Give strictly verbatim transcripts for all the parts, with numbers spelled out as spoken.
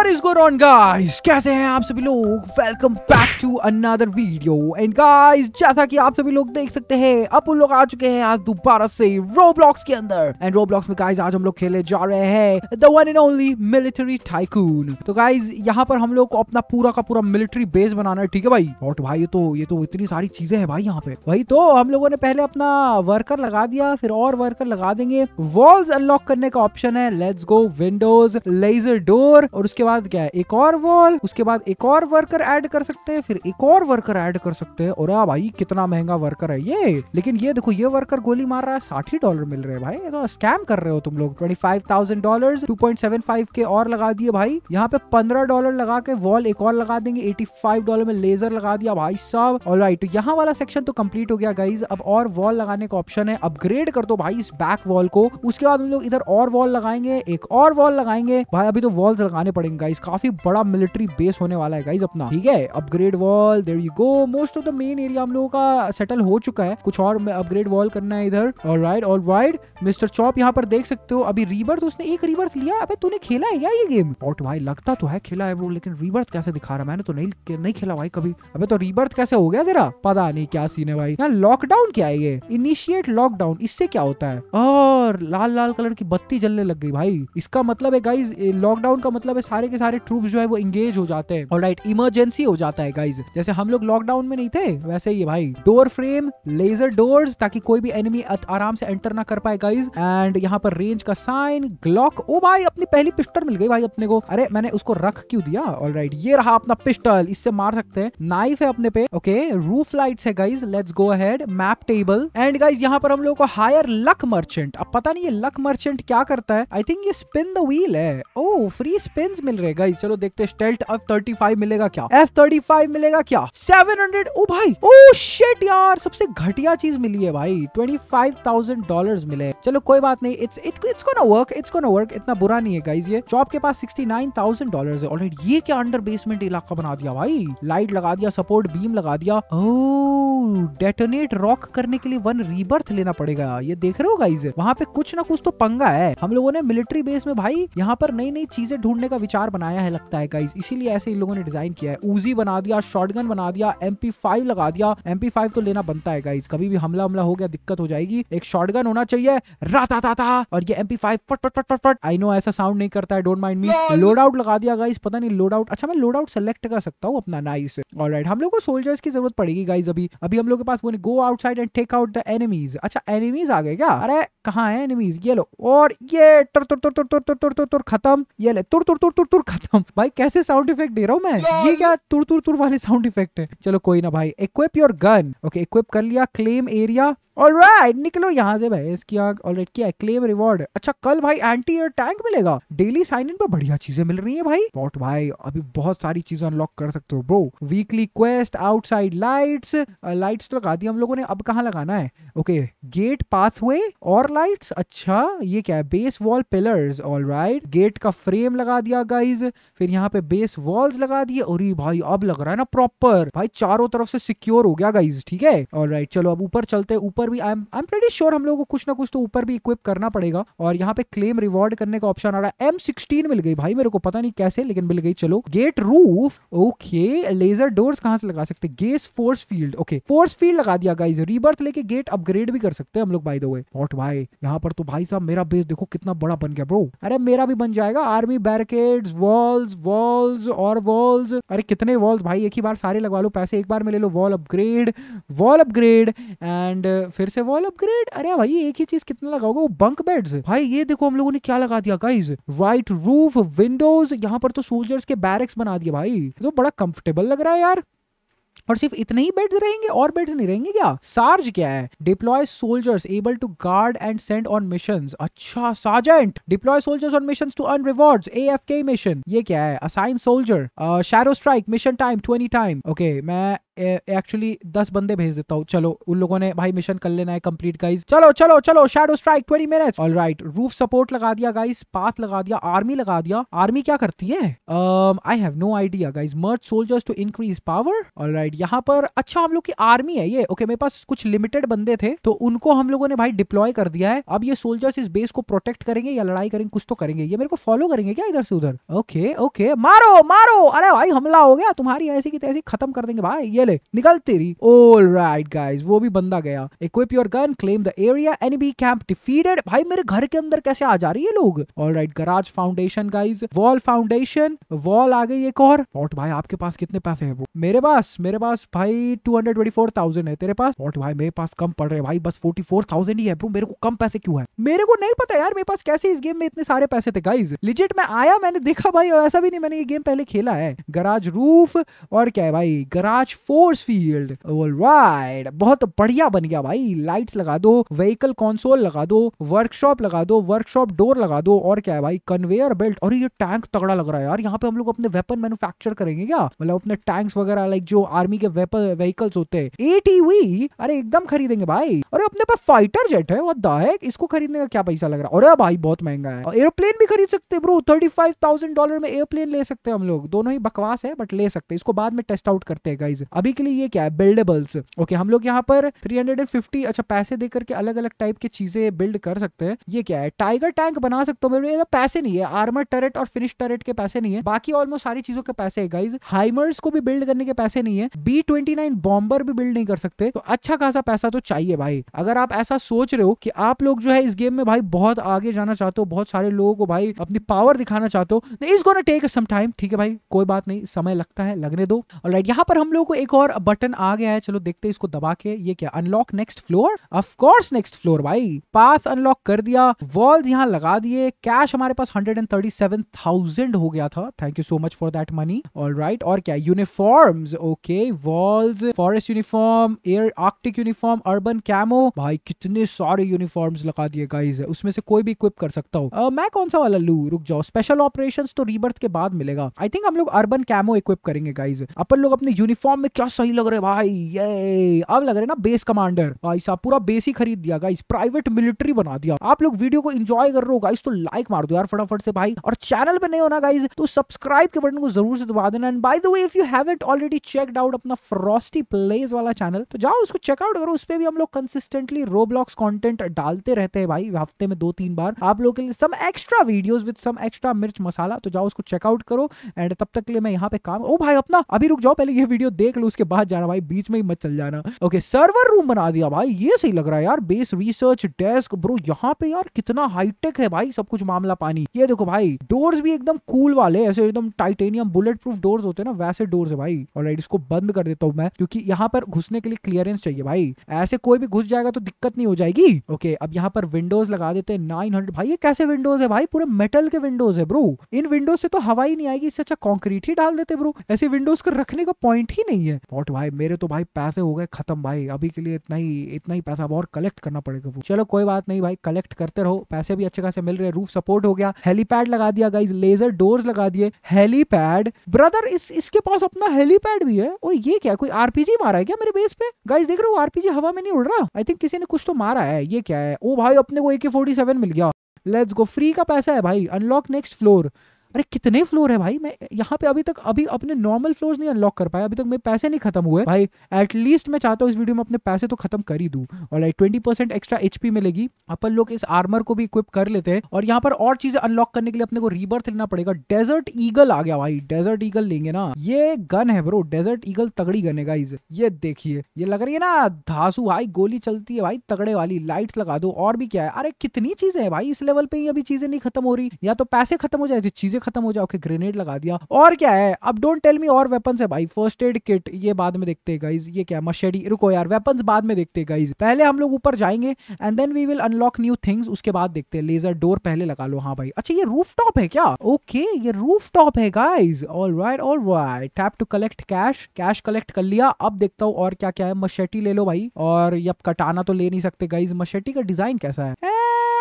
What is going on guys, कैसे हैं आप सभी लोग। Welcome back to another video and guys, जैसा कि आप सभी लोग देख सकते हैं अब उन लोग आ चुके हैं आज दोबारा से रोब्लॉक्स के अंदर। एंड रोब्लॉक्स में गाइस आज हम लोग खेले जा रहे हैं the one and only military tycoon. तो गाइस यहाँ पर हम लोग को अपना पूरा का पूरा मिलिट्री बेस बनाना है, ठीक है भाई। और भाई ये तो ये तो इतनी सारी चीजें है भाई यहाँ पे। भाई तो हम लोगों ने पहले अपना वर्कर लगा दिया, फिर और वर्कर लगा देंगे। वॉल्स अनलॉक करने का ऑप्शन है, let's go. Windows, laser door, और उसके बाद क्या है, एक और वॉल, उसके बाद एक और वर्कर ऐड कर सकते हैं, फिर एक और वर्कर ऐड कर सकते हैं। और भाई कितना महंगा वर्कर है ये। लेकिन ये देखो, ये वर्कर गोली मार रहा है, साठ ही डॉलर मिल रहे हैं भाई। ये तो स्कैम कर रहे हो तुम लोग। Twenty five thousand dollar, two point seven five के और लगा दिए भाई। यहाँ पे पंद्रह डॉलर लगा के वॉल एक और लगा देंगे। पचासी डॉलर में लेजर लगा दिया भाई साहब। ऑलराइट, तो यहाँ वाला सेक्शन तो कम्प्लीट हो गया गाइज। अब और वॉल लगाने का ऑप्शन है, अपग्रेड कर दो भाई इस बैक वॉल को। उसके बाद हम लोग इधर और वॉल लगाएंगे, एक और वॉल लगाएंगे भाई। अभी तो वॉल्स लगाने पड़ेंगे गाइस, काफी बड़ा मिलिट्री बेस होने वाला है गाइस अपना, ठीक है। Upgrade wall, there you go. Most of the main area हम लोगों का सेटल हो चुका है, कुछ और अपग्रेड वॉल करना है इधर। ऑलराइट ऑलराइट, मिस्टर चॉप यहाँ पर देख सकते हो। अभी रीबर्थ, उसने एक रीबर्थ लिया। अबे तूने खेला है क्या ये गेम? और भाई लगता तो है खेला है वो, लेकिन रीबर्थ कैसे दिखा रहा है, मैंने तो नहीं नहीं खेला भाई कभी। अबे तो रीबर्थ कैसे हो गया तेरा, पता नहीं क्या सीन है भाई। यहाँ लॉकडाउन क्या है ये, इनिशिएट लॉकडाउन, इससे क्या होता है? और लाल लाल कलर की बत्ती जलने लग गई भाई। इसका मतलब है गाइस, लॉकडाउन का मतलब सारे के सारे ट्रूप्स जो है वो इंगेज हो जाते हैं। ऑलराइट, इमरजेंसी हो जाता है गाइस। जैसे हम लोग लॉकडाउन में नहीं थे, वैसे ही भाई। डोर फ्रेम, लेजर डोर्स, ताकि कोई भी एनिमी आराम से एंटर ना कर पाए गाइस। एंड यहाँ पर रेंज का साइन, ग्लॉक। ओ भाई अपनी पहली पिस्टल मिल गई भाई अपने को। अरे मैंने उसको रख क्यों दिया। ऑलराइट, ये रहा अपना पिस्टल, इससे मार सकते हैं। नाइफ है अपने पे, ओके। रूफ लाइट्स है guys, let's go ahead. Map table and guys यहाँ पर हम लोग को हायर लक मर्चेंट। अब पता नहीं ये लक मर्चेंट क्या करता है। आई थिंक ये स्पिन द व्हील है। ओ फ्री पिंस मिल रहे गाइस, चलो देखते हैं। स्टेल्थ एफ थर्टी फाइव मिलेगा क्या, एफ थर्टी फाइव मिलेगा क्या, सेवन हंड्रेड। ओ भाई, ओ शिट यार, सबसे घटिया चीज मिली है भाई। पच्चीस हज़ार डॉलर्स मिले, चलो कोई बात नहीं। It's it's gonna work, it's gonna work, इतना बुरा नहीं है गाइस ये। चॉप के पास उनहत्तर हज़ार डॉलर्स है। ऑलरेडी ये क्या अंडर बेसमेंट इलाका बना दिया भाई। लाइट लगा दिया, सपोर्ट बीम लगा दिया। ओ डेटोनेट रॉक करने के लिए वन रीबर्थ लेना पड़ेगा, ये देख रहे हो गाइस। वहाँ पे कुछ ना कुछ तो पंगा है। हम लोगों ने मिलिट्री बेस में भाई यहाँ पर नई नई चीजें ढूंढने का विचार बनाया है लगता है गाइस, इसीलिए ऐसे इन लोगों ने डिजाइन किया है। उजी बना दिया, शॉटगन बना दिया, एम पी फाइव लगा दिया। एम पी फाइव तो लेना बनता है गाइस, कभी भी हमला हमला हो गया दिक्कत हो जाएगी। एक शॉटगन होना चाहिए, राताताता। और ये एम पी फाइव फट फट फट फट फट। आई नो ऐसा साउंड नहीं करता है, डोंट माइंड मी। लोडआउट लगा दिया गाइस, पता नहीं लोडआउट। अच्छा मैं लोडआउट सेलेक्ट कर सकता हूँ अपना, नाइस। ऑलराइट, हम लोग को सोल्जर्स की जरूरत पड़ेगी गाइस। अभी अभी हम लोग के पास वो go outside and take out the enemies. अच्छा एनिमीज आ गए क्या? अरे कहाँ है एनिमीज, ये लो। और ये तुर तुर तुर तुर तुर तुर तुर खत्म। ये ले तुर तुर तुर तुर तुर खत्म। भाई कैसे साउंड इफेक्ट दे रहा हूँ मैं, ये क्या तुर तुर तुर वाले साउंड इफेक्ट है। चलो कोई ना भाई। Equip your gun, okay equip कर लिया। क्लेम एरिया, ऑलराइट निकलो यहाँ से भाई। इसकी आंख ऑलराइट किया है, क्लेम रिवॉर्ड। अच्छा कल भाई एंटी एयर टैंक मिलेगा। डेली साइन इन पर बढ़िया चीजें मिल रही है भाई। बॉट भाई अभी बहुत सारी चीजें अनलॉक कर सकते हो bro. Weekly quest, outside lights, lights लगा दी हम लोगों ने। अब कहाँ लगाना है, ओके गेट, पाथवे और लाइट्स। अच्छा ये क्या है, base wall pillars. Alright, gate का फ्रेम लगा दिया गाइज। फिर यहाँ पे बेस वॉल्स लगा दिए। और भाई अब लग रहा है ना प्रॉपर भाई, चारों तरफ से सिक्योर हो गया गाइज, ठीक है। ऑलराइट चलो अब ऊपर चलते हैं। ऊपर भी I am I am pretty sure हम लोगों को कुछ ना कुछ तो ऊपर भी इक्विप करना पड़ेगा। और यहाँ पे क्लेम रिवॉर्ड करने का ऑप्शन आ रहा है। एम सिक्सटीन मिल गई भाई मेरे को, पता नहीं कैसे लेकिन मिल गई। चलो gate, roof, okay. Laser doors कहाँ से लगा सकते, guess force field, okay force field लगा दिया गाइज। रीबर्थ लेके गेट अपग्रेड भी कर सकते हैं हम लोग बाय द वे। और भाई यहाँ पर तो भाई साहब मेरा बेस देखो कितना बड़ा बन गया ब्रो। अरे मेरा भी बन जाएगा। आर्मी बैरिकेड्स, वॉल्स वॉल्स और वॉल्स। अरे कितने वॉल्स भाई, एक ही बार सारे लगवा लो, पैसे एक बार में ले लो। Wall upgrade, wall upgrade and फिर से वॉल अपग्रेड। अरे भाई एक ही चीज कितना लगाओगे। वो बंक बेड्स भाई, ये देखो हम लोगों ने क्या लगा दिया गाइस। White roof, Windows. यहाँ पर तो सोल्जर्स के बैरक्स बना दिए भाई, तो बड़ा कंफर्टेबल लग रहा है यार। और सिर्फ इतने ही बेड्स रहेंगे और बेड्स नहीं रहेंगे क्या? सार्ज क्या है, deploy soldiers able to guard and send on missions. अच्छा sergeant, deploy soldiers on missions to earn rewards, AFK mission. ये क्या है, assign soldier, shadow strike, mission time twenty time. Okay मैं एक्चुअली दस बंदे भेज देता हूँ। चलो उन लोगों ने भाई मिशन कर लेना है कंप्लीट गाइस। चलो चलो चलो shadow strike twenty minutes. Alright roof support लगा दिया गाइस, पाथ लगा दिया, आर्मी लगा दिया। आर्मी क्या करती है I have no idea guys. Merge soldiers to increase power. Alright यहाँ पर अच्छा हम लोग की आर्मी है ये। ओके मेरे पास कुछ लिमिटेड बंदे थे तो उनको हम लोगों ने भाई डिप्लॉय कर दिया है। अब ये सोल्जर्स इस बेस को प्रोटेक्ट करेंगे या लड़ाई करेंगे, कुछ तो करेंगे। ये मेरे को फॉलो करेंगे क्या इधर से उधर? ओके ओके मारो मारो। अरे भाई हमला हो गया, तुम्हारी ऐसी की तैसी खत्म कर देंगे भाई। ये ले निकल तेरी। ऑलराइट गाइस वो भी बंदा गया। Equip your gun, claim the area, enemy camp defeated. भाई मेरे घर के अंदर कैसे आ जा रही है लोग। Alright garage foundation guys, wall foundation, wall आ गई एक और। पॉट भाई आपके पास कितने पैसे है? वो मेरे पास मेरे पास भाई two hundred twenty four thousand है। तेरे पास? पॉट भाई मेरे पास कम पड़ रहे भाई, बस फोर्टी फोर थाउजेंड ही है। मेरे को कम पैसे क्यों है मेरे को नहीं पता यार। मेरे पास कैसे इस गेम में इतने सारे पैसे थे गाइज। लिजिट मैं आया मैंने देखा भाई, और ऐसा भी नहीं मैंने ये गेम पहले खेला है। गराज रूफ और क्या है भाई गराज फोर्स फील्ड। ऑलराइट बहुत बढ़िया बन गया भाई। लाइट्स लगा दो, व्हीकल कंसोल लगा दो, वर्कशॉप लगा दो, वर्कशॉप डोर लगा दो। और क्या है भाई कन्वेयर बेल्ट। और ये टैंक तगड़ा लग रहा है यार। यहाँ पे हम लोग अपने वेपन मैन्युफैक्चर करेंगे क्या, मतलब अपने टैंक्स वगैरह लाइक जो आर्मी के वेपन व्हीकल्स होते हैं। एटीवी अरे एकदम खरीदेंगे भाई। और अपने पास फाइटर जेट है, इसको खरीदने का क्या पैसा लग रहा है। अरे भाई बहुत महंगा है। और एयरप्लेन भी खरीद सकते हैं bro, thirty five thousand dollar में एयरप्लेन ले सकते हैं हम लोग। दोनों ही बकवास है बट ले सकते हैं, इसको बाद में टेस्ट आउट करते हैं गाइज। अभी के लिए ये क्या है बिल्डेबल्स। ओके हम लोग यहाँ पर थ्री हंड्रेड एंड फिफ्टी अच्छा पैसे देकर के अलग अलग टाइप के चीजें बिल्ड कर सकते हैं। ये क्या है टाइगर टैंक बना सकते हो। मेरे पैसे नहीं है, आर्मर टरेट और फिनिश टरेट के पैसे नहीं है, बाकी ऑलमोस्ट सारी चीजों के पैसे है गाइज। हाइमर्स को भी बिल्ड करने के पैसे नहीं है, बी ट्वेंटी नाइन बॉम्बर भी बिल्ड नहीं कर सकते। तो अच्छा खासा पैसा तो चाहिए भाई। अगर आप ऐसा सोच रहे हो कि आप लोग जो है इस गेम में भाई बहुत आगे जाना चाहते हो, बहुत सारे लोगों को भाई अपनी पावर दिखाना चाहते हो, it's gonna take some time. ठीक है भाई कोई बात नहीं, समय लगता है लगने दो। ऑलराइट यहाँ पर हम लोगों को एक और बटन आ गया है, चलो देखते हैं इसको दबा के। ये क्या unlock next floor, of course next floor भाई। पाथ अनलॉक कर दिया, वॉल्स यहाँ लगा दिए। कैश हमारे पास hundred and thirty seven thousand हो गया था, thank you so much for that money. Alright और क्या uniforms. Okay walls, forest uniform, air arctic uniform, urban camo. भाई कितने सारे यूनिफॉर्म्स लगा दिए गाइस, उसमें से कोई भी इक्विप कर सकता हूँ। uh, मैं कौन सा वाला लू, रुक जाओ। स्पेशल ऑपरेशंस तो रीबर्थ के बाद मिलेगा। आई थिंक हम लोग अर्बन कैमो इक्विप करेंगे गाइस। अपन लोग अपने यूनिफॉर्म में क्या सही लग रहे भाई। ये अब लग रहे ना बेस कमांडर भाई साहब, पूरा बेस ही खरीद दिया गाइस, प्राइवेट मिलिट्री बना दिया। आप लोग वीडियो को एंजॉय कर रहे हो गाइस तो लाइक मार दो यार फटाफट से भाई। और चैनल पे नहीं होना गाइस तो सब्सक्राइब के बटन को जरूर से दबा देना। And by the way if you haven't already checked out अपना फ्रॉस्टी प्लेज वाला चैनल तो जाओ उसको चेकआउट करो। उस पर भी हम लोग कंसिस्टेंटली रोब्लॉक्स कंटेंट डालते रहते हैं भाई, हफ्ते में दो तीन बार आप लोगों के लिए some extra videos with some extra मिर्च मसाला। तो जाओ उसको चेकआउट करो। एंड तब तक के लिए मैं यहाँ पे काम ओ भाई अपना अभी रुक जाओ, पहले ये वीडियो देख लो उसके बाद जाना भाई, बीच में ही मत चल जाना। ओके सर्वर रूम बना दिया भाई, ये सही लग रहा है यार। बेस रिसर्च डेस्क ब्रो, यहाँ पे यार कितना हाईटेक है भाई सब कुछ मामला पानी। ये देखो भाई डोर्स भी एकदम कूल वाले, ऐसे एकदम टाइटेनियम बुलेट प्रूफ डोर्स होते हैं ना वैसे डोर्स है भाई। ऑलराइट इसको बंद कर देता हूँ मैं, क्योंकि यहाँ पर घुसने के लिए क्लियरेंस चाहिए भाई, ऐसे कोई भी घुस जाएगा तो दिक्कत नहीं हो जाएगी। ओके अब यहाँ पर विंडोज लगा देते हैं नाइन हंड्रेड। भाई ये कैसे विंडोज है भाई, पूरे मेटल के विंडोज है ब्रो। इन विंडोज से तो हवा ही नहीं आएगी, इससे अच्छा कंक्रीट ही डाल देते ब्रो। ऐसे विंडोज का रखने का पॉइंट ही नहीं है। पॉट भाई मेरे तो भाई पैसे हो गए खत्म भाई, अभी के लिए इतना ही इतना ही पैसा और कलेक्ट करना पड़ेगा। चलो कोई बात नहीं भाई, कलेक्ट करते रहो, पैसे भी अच्छे खासे मिल रहे हैं। रूफ सपोर्ट हो गया, हेलीपैड लगा दिया गाइज, लेजर डोर्स लगा दिए, हेलीपैड ब्रदर इस इसके पास अपना हेलीपैड भी है। और ये क्या कोई आरपीजी मारा है क्या मेरे बेस पे गाइज, देख रहे हो आरपीजी हवा में नहीं उड़ रहा, आई थिंक किसी ने कुछ तो मारा है। ये क्या है ओ भाई अपने को ए के फोर्टी सेवन मिल गया, लेट्स गो। फ्री का पैसा है भाई। अनलॉक नेक्स्ट फ्लोर, अरे कितने फ्लोर है भाई। मैं यहाँ पे अभी तक अभी अपने नॉर्मल फ्लोर्स नहीं अनलॉक कर पाया, अभी तक मेरे पैसे नहीं खत्म हुए भाई। एटलीस्ट मैं चाहता हूँ इस वीडियो में अपने पैसे तो खत्म कर ही दूँ। Alright twenty percent extra HP मिलेगी, अपन लोग इस आर्मर को भी इक्विप कर लेते हैं। और यहाँ पर और चीजें अनलॉक करने के लिए अपने को रीबर्थ लेना पड़ेगा। डेजर्ट ईगल आ गया भाई, डेजर्ट ईगल लेंगे ना। ये गन है ब्रो, डेजर्ट ईगल तगड़ी गन है गाइज। ये देखिए ये लग रही है ना धांसू भाई, गोली चलती है भाई तगड़े वाली। लाइट्स लगा दो। और भी क्या है, अरे कितनी चीजें है भाई इस लेवल पे ही, अभी चीजें नहीं खत्म हो रही। या तो पैसे खत्म हो जाए तो चीजें खत्म हो जाओ। ओके ग्रेनेड लगा दिया। और क्या है अब डोंट टेल मी और वेपन्स है भाई। फर्स्ट एड किट ये बाद में देखते हैं गाइस। ये क्या मशेडी, रुको यार वेपन्स बाद में देखते हैं गाइस, पहले हम लोग ऊपर जाएंगे and then we will unlock new things, उसके बाद देखते हैं। लेजर डोर पहले लगा लो। हाँ भाई अच्छा ये रूफटॉप है क्या, ओके ये रूफटॉप है guys. Alright alright tap to collect cash, cash collect कर लिया। अब देखता हूँ और क्या क्या है। मशेटी ले लो भाई, और ये कटाना तो ले नहीं सकते गाइज। मशेटी का डिजाइन कैसा है,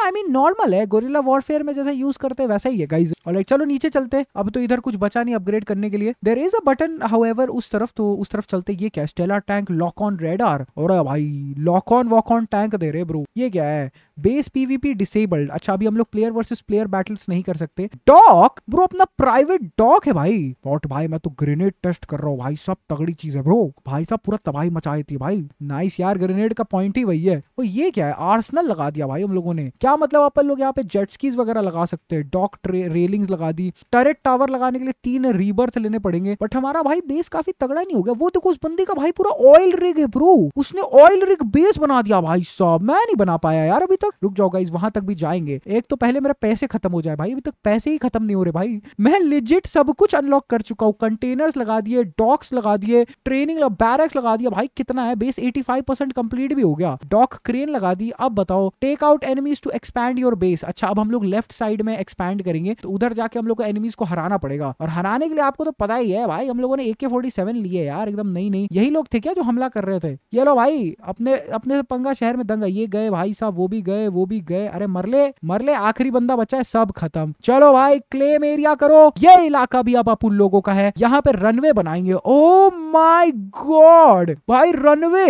आई मीन नॉर्मल है, गोरिल्ला वॉरफेयर में जैसे यूज करते हैं वैसा ही है गाइस। ऑलराइट चलो नीचे चलते। अब तो इधर कुछ बचा नहीं अपग्रेड करने के लिए। There is a button however उस तरफ, तो उस तरफ चलते। ये क्या stellar tank lock on radar, और भाई lock on walk on tank दे रहे ब्रो। ये क्या है? Base PVP disabled. अच्छा अभी हम लोग प्लेयर वर्सेस प्लेयर बैटल्स नहीं कर सकते। डॉक ब्रो अपना प्राइवेट डॉक है भाई। बॉट भाई मैं तो ग्रेनेड टेस्ट कर रहा हूँ भाई, सब तगड़ी चीज है ब्रो। भाई साहब पूरा तबाही मचाई थी भाई। नाइस यार, ग्रेनेड का पॉइंट ही वही है। और ये क्या है? आर्सेनल लगा दिया भाई हम लोगों ने। क्या मतलब अपन लोग यहाँ पे जेटस्कीज वगैरह लगा सकते हैं, डॉक रेलिंग्स लगा दी। टरेट टावर लगाने के लिए तीन रीबर्थ लेने पड़ेंगे। बट हमारा भाई बेस काफी तगड़ा नहीं हो गया। वो देखो उस बंदी का भाई पूरा ऑयल रिग है ब्रो, उसने ऑयल रिग बेस बना दिया भाई साहब। मैं नहीं बना पाया यार अभी तक। रुक जाओ गाइस, वहां तक भी जाएंगे। एक तो पहले मेरा पैसे खत्म हो जाए भाई, अभी तक पैसे ही खत्म नहीं हो रहे भाई। मैं लेजिट सब कुछ अनलॉक कर चुका हूँ। कंटेनर्स लगा दिए, डॉक्स लगा दिए, ट्रेनिंग बैरक्स लगा दिया भाई। कितना है बेस? पचासी परसेंट कंप्लीट भी हो गया। डॉक क्रेन लगा दी। अब बताओ, take out enemies to expand your base. अच्छा अब हम लोग लेफ्ट साइड में एक्सपैंड करेंगे, तो उधर जाके हम लोग को एनिमीज को हराना पड़ेगा। और हराने के लिए आपको तो पता ही है भाई, हम लोगों ने ए के सैंतालीस लिए यार एकदम। नहीं नहीं यही लोग थे क्या जो हमला कर रहे थे? ये लो भाई, अपने अपने पंगा शहर में दंगा। ये गए भाई साहब, वो भी गए, वो भी गए। अरे मरले मरले, आखिरी बंदा बचा है, सब खत्म। चलो भाई क्लेम एरिया करो। ये इलाका भी अब आप उन लोगों का है। यहाँ पे रनवे बनाएंगे। ओ माई गॉड भाई runway,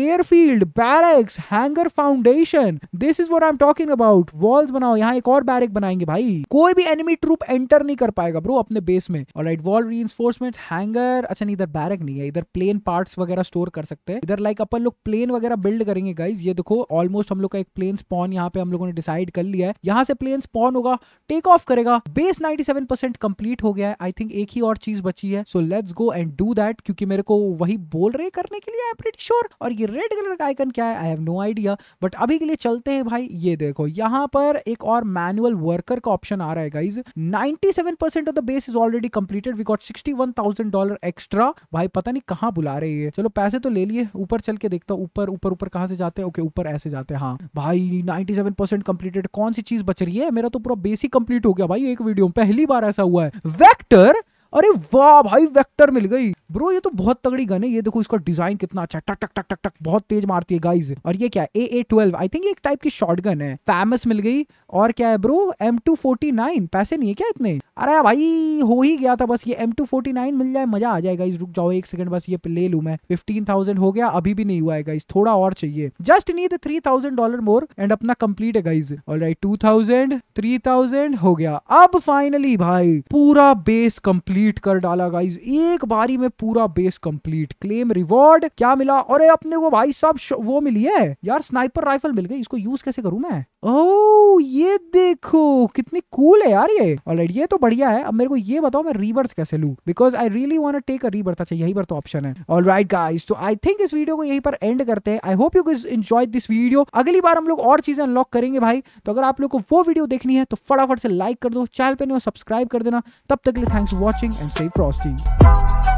airfield, barracks, hangar, foundation, this is what I am talking about. Walls बनाओ। यहाँ एक और बैरक बनाएंगे भाई, कोई भी एनिमी ट्रूप एंटर नहीं कर पाएगा ब्रो अपने बेस में। Alright, wall reinforcements, hangar. अच्छा नहीं, इधर बैरक नहीं है, इधर प्लेन पार्ट्स वगैरह स्टोर कर सकते हैं। इधर लाइक अपन लोग प्लेन वगैरह बिल्ड करेंगे गाइज। ये देखो ऑलमोस्ट हम लोग का एक प्लेन स्पॉन यहाँ पे हम लोगों ने डिसाइड कर लिया है। यहाँ से प्लेन स्पॉन होगा, टेक ऑफ करेगा। Base ninety seven percent complete हो गया है। आई थिंक एक ही और चीज बची है, so let's go and do that, क्योंकि मेरे को वही बोल रहे करने के लिए, आई एम प्रीटी श्योर। और ये रेड कलर का आइकन क्या है, I have no idea, but अभी के लिए चलते हैं भाई। ये देखो यहाँ पर एक और मैनुअल वर्कर का ऑप्शन आ रहा है गाइज। सत्तानवे percent of the base is already completed. We got इकसठ हज़ार डॉलर एक्स्ट्रा। भाई पता नहीं कहाँ बुला रही है। चलो पैसे तो ले लिए, ऊपर चल के देखता हूँ। ऊपर ऊपर ऊपर कहाँ से जाते हैं? ओके ऊपर ऐसे जाते हैं। हाँ भाई सत्तानवे परसेंट कंप्लीटेड। कौन सी चीज बच रही है? मेरा तो पूरा बेस ही कंप्लीट हो गया भाई एक वीडियो में, पहली बार ऐसा हुआ है। वेक्टर, अरे वाह भाई वेक्टर मिल गई ब्रो। ये तो बहुत तगड़ी गन है। ये देखो इसका डिजाइन कितना अच्छा, टक टक टक टक टक, बहुत तेज मारती है गाइज। और ये क्या है? A A twelve, I think एक टाइप की शॉटगन है। फैमस मिल गई। और क्या है bro? M two forty nine. पैसे नहीं है क्या इतने? अरे भाई हो ही गया था बस, ये एम टू फोर्टी नाइन मिल जाए मजा आ जाए गाइज। रुक जाओ एक सेकंड, बस ये ले लूं मैं। पंद्रह हज़ार हो गया, अभी भी नहीं हुआ है गाइज, थोड़ा और चाहिए। Just need three thousand dollar more and अपना कंप्लीट है guys. Alright, two thousand three thousand हो गया। अब फाइनली भाई पूरा बेस कंप्लीट कर डाला गाइज, एक बारी में पूरा बेस कंप्लीट। क्लेम रिवॉर्ड क्या मिला? अरे अपने को भाई साहब वो मिली है यार, स्नाइपर राइफल मिल गई। इसको यूज कैसे करूं मैं? ओह ये देखो कितनी कूल है यार ये। ऑलराइट ये तो बढ़िया है। अब मेरे को ये बताओ मैं रीबर्थ कैसे लूं, because I really want to take a rebirth. अच्छा यही पर तो ऑप्शन है। ऑलराइट गाइस, तो आई थिंक इस वीडियो को यहीं पर एंड करते हैं। I hope you guys enjoyed this video. अगली बार हम लोग और चीजें अनलॉक करेंगे भाई, तो अगर आप लोग को वो वीडियो देखनी है तो फटाफट से लाइक कर दो, चैनल पे नहीं हो सब्सक्राइब कर देना। तब तक के लिए thanks for watching and stay Frosty.